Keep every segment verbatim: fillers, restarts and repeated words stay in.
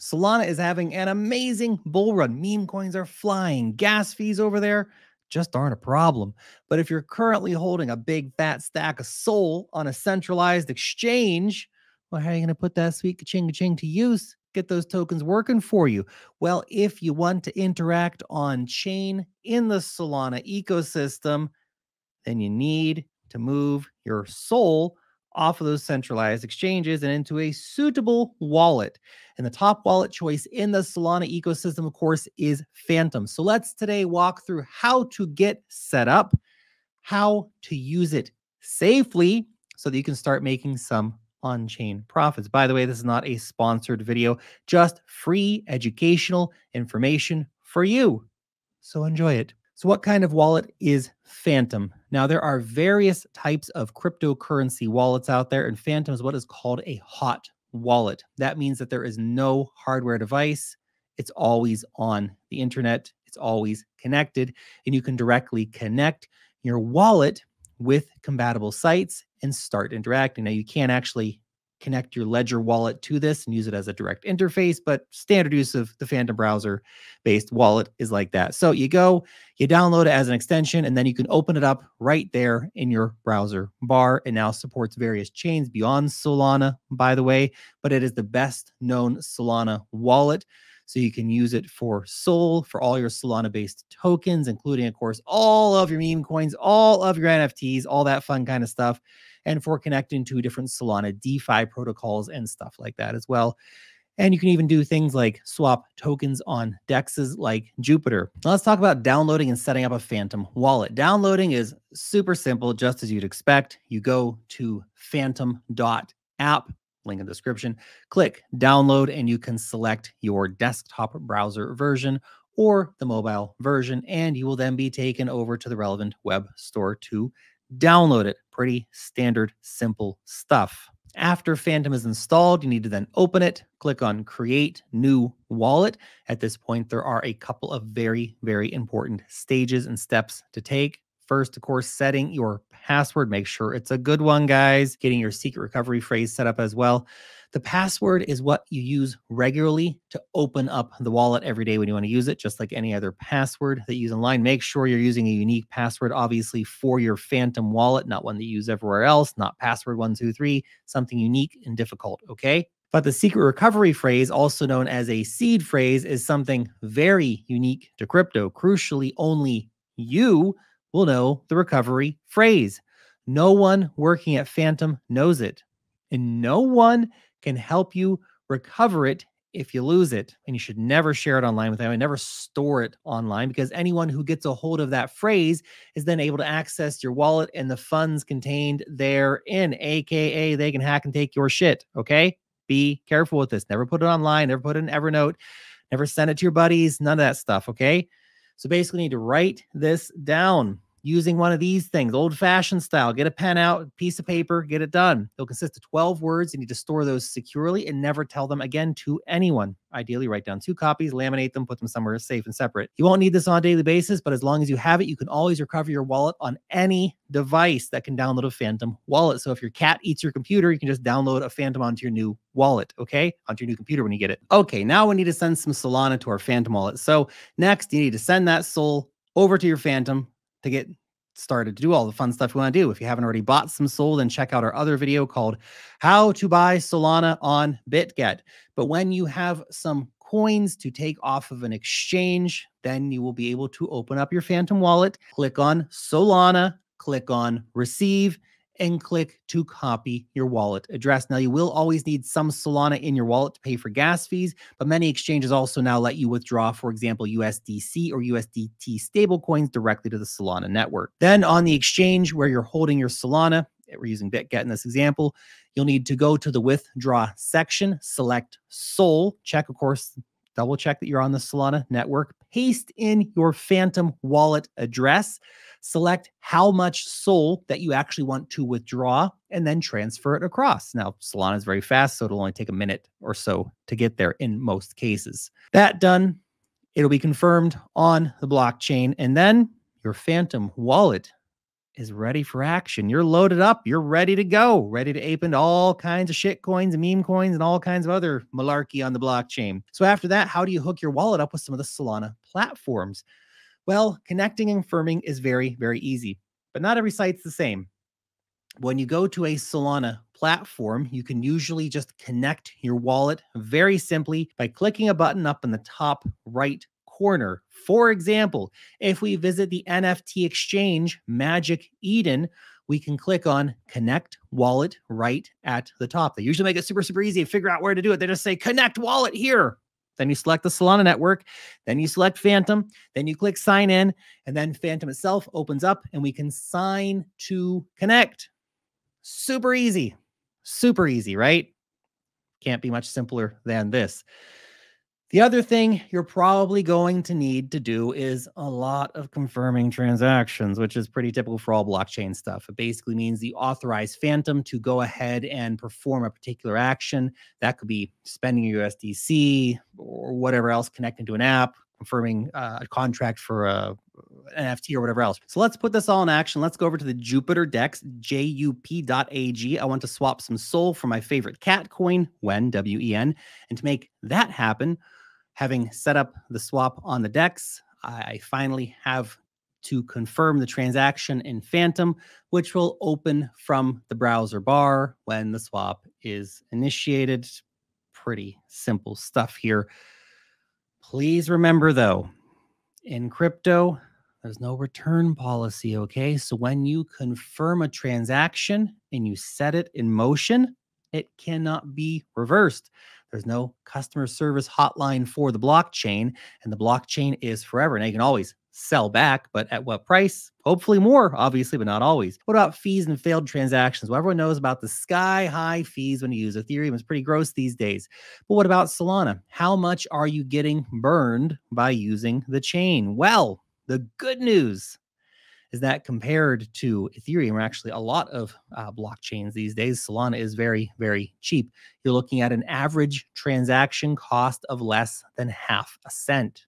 Solana is having an amazing bull run. Meme coins are flying. Gas fees over there just aren't a problem. But if you're currently holding a big fat stack of S O L on a centralized exchange, well, how are you going to put that sweet ka-ching ka-ching to use? Get those tokens working for you. Well, if you want to interact on chain in the Solana ecosystem, then you need to move your S O L off of those centralized exchanges and into a suitable wallet. And the top wallet choice in the Solana ecosystem, of course, is Phantom. So let's today walk through how to get set up, how to use it safely so that you can start making some on-chain profits. By the way, this is not a sponsored video, just free educational information for you. So enjoy it. So what kind of wallet is Phantom? Now, there are various types of cryptocurrency wallets out there, and Phantom is what is called a hot wallet. That means that there is no hardware device. It's always on the internet. It's always connected, and you can directly connect your wallet with compatible sites and start interacting. Now, you can't actually connect your Ledger wallet to this and use it as a direct interface, but standard use of the Phantom browser-based wallet is like that. So you go, you download it as an extension, and then you can open it up right there in your browser bar. It now supports various chains beyond Solana, by the way, but it is the best-known Solana wallet. So you can use it for S O L, for all your Solana-based tokens, including, of course, all of your meme coins, all of your N F Ts, all that fun kind of stuff, and for connecting to different Solana DeFi protocols and stuff like that as well. And you can even do things like swap tokens on D E Xs like Jupiter. Now let's talk about downloading and setting up a Phantom wallet. Downloading is super simple, just as you'd expect. You go to phantom dot app. Link in the description, click download, and you can select your desktop browser version or the mobile version, and you will then be taken over to the relevant web store to download it. Pretty standard, simple stuff. After Phantom is installed, you need to then open it, click on Create New Wallet. At this point, there are a couple of very, very important stages and steps to take. First, of course, setting your password. Make sure it's a good one, guys. Getting your secret recovery phrase set up as well. The password is what you use regularly to open up the wallet every day when you want to use it, just like any other password that you use online. Make sure you're using a unique password, obviously, for your Phantom wallet, not one that you use everywhere else, not password one two three, something unique and difficult, okay? But the secret recovery phrase, also known as a seed phrase, is something very unique to crypto. Crucially, only you will know the recovery phrase. No one working at Phantom knows it, and no one can help you recover it if you lose it. And you should never share it online with anyone, never store it online, because anyone who gets a hold of that phrase is then able to access your wallet and the funds contained therein, aka they can hack and take your shit, okay? Be careful with this. Never put it online, never put it in Evernote, never send it to your buddies, none of that stuff, okay? So basically, you need to write this down using one of these things, old-fashioned style. Get a pen out, piece of paper, get it done. It'll consist of twelve words. You need to store those securely and never tell them again to anyone. Ideally, write down two copies, laminate them, put them somewhere safe and separate. You won't need this on a daily basis, but as long as you have it, you can always recover your wallet on any device that can download a Phantom wallet. So if your cat eats your computer, you can just download a Phantom onto your new wallet, okay? Onto your new computer when you get it. Okay, now we need to send some Solana to our Phantom wallet. So next, you need to send that S O L over to your Phantom to get started, to do all the fun stuff you want to do. If you haven't already bought some S O L, then check out our other video called How to Buy Solana on BitGet. But when you have some coins to take off of an exchange, then you will be able to open up your Phantom wallet, click on Solana, click on Receive, and click to copy your wallet address. Now, you will always need some Solana in your wallet to pay for gas fees, but many exchanges also now let you withdraw, for example, U S D C or U S D T stablecoins directly to the Solana network. Then on the exchange where you're holding your Solana, we're using BitGet in this example, you'll need to go to the withdraw section, select S O L, check, of course, double check that you're on the Solana network, paste in your Phantom wallet address, select how much S O L that you actually want to withdraw, and then transfer it across. Now, Solana is very fast, so it'll only take a minute or so to get there in most cases. That done, it'll be confirmed on the blockchain, and then your Phantom wallet is ready for action. You're loaded up. You're ready to go, ready to ape into all kinds of shit coins and meme coins and all kinds of other malarkey on the blockchain. So after that, how do you hook your wallet up with some of the Solana platforms? Well, connecting and firming is very, very easy, but not every site's the same. When you go to a Solana platform, you can usually just connect your wallet very simply by clicking a button up in the top right corner. For example, if we visit the N F T exchange Magic Eden, we can click on Connect Wallet right at the top. They usually make it super, super easy to figure out where to do it. They just say Connect Wallet here. Then you select the Solana network. Then you select Phantom. Then you click Sign In. And then Phantom itself opens up and we can sign to connect. Super easy. Super easy, right? Can't be much simpler than this. The other thing you're probably going to need to do is a lot of confirming transactions, which is pretty typical for all blockchain stuff. It basically means you authorize Phantom to go ahead and perform a particular action. That could be spending your U S D C or whatever else, connecting to an app, confirming uh, a contract for a N F T or whatever else. So let's put this all in action. Let's go over to the Jupiter DEX, J U P dot A G. I want to swap some S O L for my favorite cat coin, W E N, W E N. And to make that happen, having set up the swap on the DEX, I finally have to confirm the transaction in Phantom, which will open from the browser bar when the swap is initiated. Pretty simple stuff here. Please remember, though, in crypto, there's no return policy, okay? So when you confirm a transaction and you set it in motion, it cannot be reversed. There's no customer service hotline for the blockchain, and the blockchain is forever. Now, you can always sell back, but at what price? Hopefully more, obviously, but not always. What about fees and failed transactions? Well, everyone knows about the sky-high fees when you use Ethereum. It's pretty gross these days. But what about Solana? How much are you getting burned by using the chain? Well, the good news is that compared to Ethereum, or actually a lot of uh, blockchains these days, Solana is very, very cheap. You're looking at an average transaction cost of less than half a cent.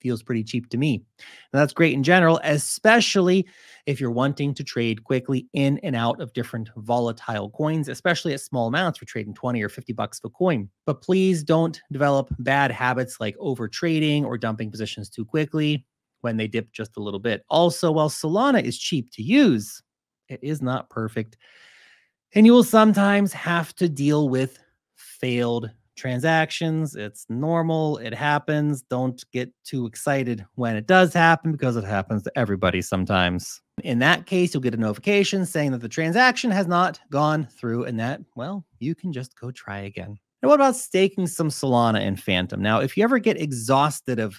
Feels pretty cheap to me. And that's great in general, especially if you're wanting to trade quickly in and out of different volatile coins, especially at small amounts. We're trading twenty or fifty bucks for a coin. But please don't develop bad habits like over trading or dumping positions too quickly when they dip just a little bit. Also, while Solana is cheap to use, it is not perfect. And you will sometimes have to deal with failed transactions. It's normal. It happens. Don't get too excited when it does happen, because it happens to everybody sometimes. In that case, you'll get a notification saying that the transaction has not gone through and that, well, you can just go try again. And what about staking some Solana in Phantom? Now, if you ever get exhausted of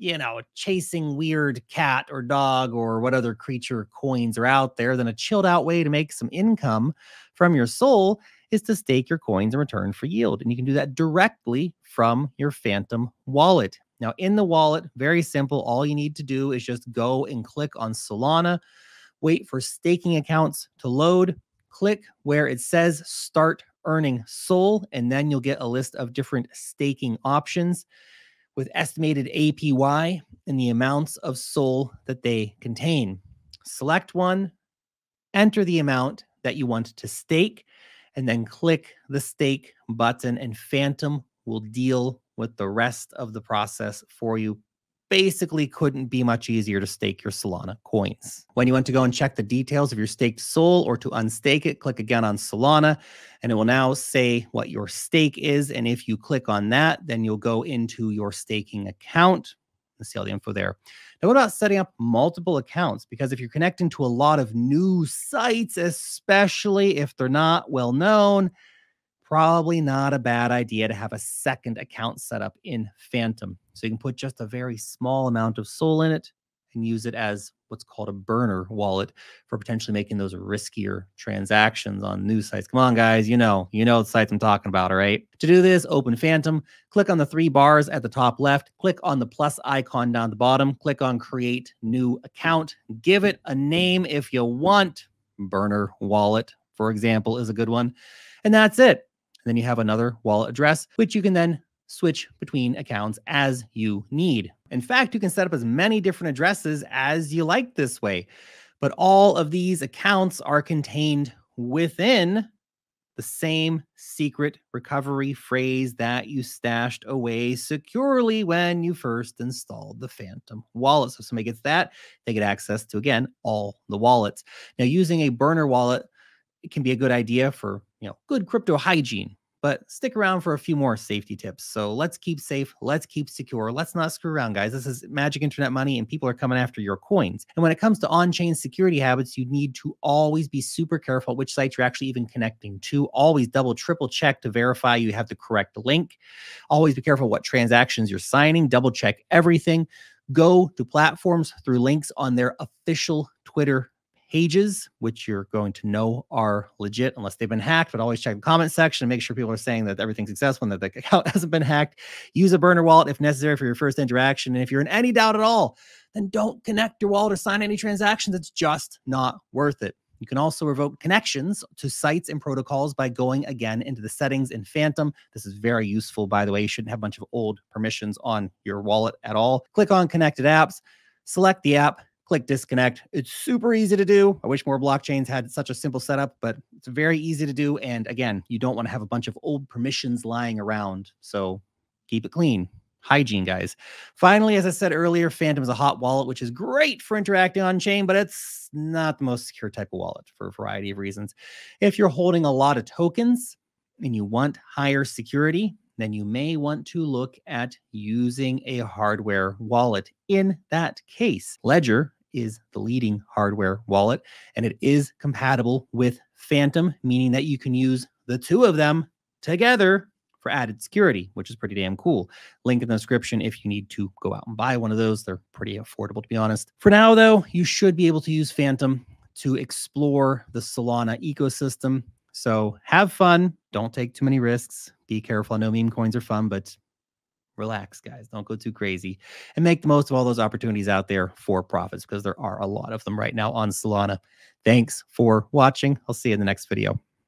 you know, chasing weird cat or dog or what other creature coins are out there, then a chilled out way to make some income from your S O L is to stake your coins in return for yield. And you can do that directly from your Phantom wallet. Now in the wallet, very simple. All you need to do is just go and click on Solana, wait for staking accounts to load, click where it says start earning S O L, and then you'll get a list of different staking options with estimated A P Y and the amounts of S O L that they contain. Select one, enter the amount that you want to stake, and then click the stake button, and Phantom will deal with the rest of the process for you. Basically, couldn't be much easier to stake your Solana coins. When you want to go and check the details of your staked S O L or to unstake it, click again on Solana, and it will now say what your stake is. And if you click on that, then you'll go into your staking account and see all the info there. Now, what about setting up multiple accounts? Because if you're connecting to a lot of new sites, especially if they're not well known, probably not a bad idea to have a second account set up in Phantom. So you can put just a very small amount of S O L in it and use it as what's called a burner wallet for potentially making those riskier transactions on new sites. Come on, guys. You know, you know the sites I'm talking about, all right? To do this, open Phantom, click on the three bars at the top left, click on the plus icon down at the bottom, click on Create New Account. Give it a name if you want. Burner Wallet, for example, is a good one. And that's it. Then you have another wallet address, which you can then switch between accounts as you need. In fact, you can set up as many different addresses as you like this way. But all of these accounts are contained within the same secret recovery phrase that you stashed away securely when you first installed the Phantom wallet. So if somebody gets that, they get access to, again, all the wallets. Now, using a burner wallet, it can be a good idea for, you know, good crypto hygiene, but stick around for a few more safety tips. So let's keep safe. Let's keep secure. Let's not screw around, guys. This is magic internet money, and people are coming after your coins. And when it comes to on-chain security habits, you need to always be super careful which sites you're actually even connecting to. Always double, triple check to verify you have the correct link. Always be careful what transactions you're signing. Double check everything. Go to platforms through links on their official Twitter pages, which you're going to know are legit unless they've been hacked, but always check the comment section and make sure people are saying that everything's successful and that the account hasn't been hacked. Use a burner wallet if necessary for your first interaction. And if you're in any doubt at all, then don't connect your wallet or sign any transactions. It's just not worth it. You can also revoke connections to sites and protocols by going again into the settings in Phantom. This is very useful, by the way. You shouldn't have a bunch of old permissions on your wallet at all. Click on Connected Apps, select the app, click disconnect. It's super easy to do. I wish more blockchains had such a simple setup, but it's very easy to do. And again, you don't want to have a bunch of old permissions lying around. So keep it clean. Hygiene, guys. Finally, as I said earlier, Phantom is a hot wallet, which is great for interacting on chain, but it's not the most secure type of wallet for a variety of reasons. If you're holding a lot of tokens and you want higher security, then you may want to look at using a hardware wallet. In that case, Ledger is the leading hardware wallet, and it is compatible with Phantom, meaning that you can use the two of them together for added security, which is pretty damn cool. Link in the description if you need to go out and buy one of those. They're pretty affordable, to be honest. For now, though, you should be able to use Phantom to explore the Solana ecosystem. So have fun. Don't take too many risks. Be careful. I know meme coins are fun, but relax, guys. Don't go too crazy, and make the most of all those opportunities out there for profits, because there are a lot of them right now on Solana. Thanks for watching. I'll see you in the next video.